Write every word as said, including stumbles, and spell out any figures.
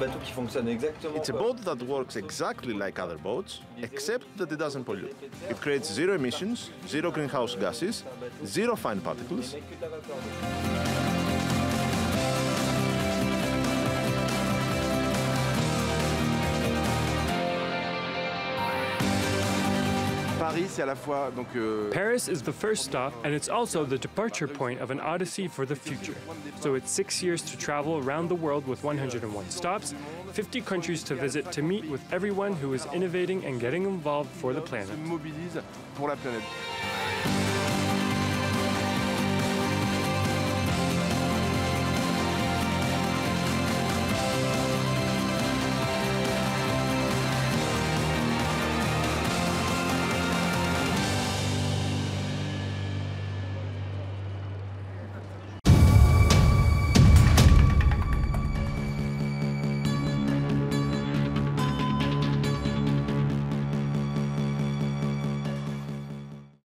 It's a boat that works exactly like other boats, except that it doesn't pollute. It creates zero emissions, zero greenhouse gases, zero fine particles. Paris is the first stop, and it's also the departure point of an odyssey for the future. So it's six years to travel around the world with one hundred and one stops, fifty countries to visit to meet with everyone who is innovating and getting involved for the planet.